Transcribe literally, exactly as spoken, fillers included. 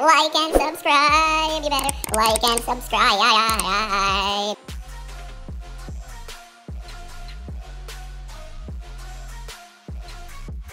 like and subscribe. You better like and subscribe.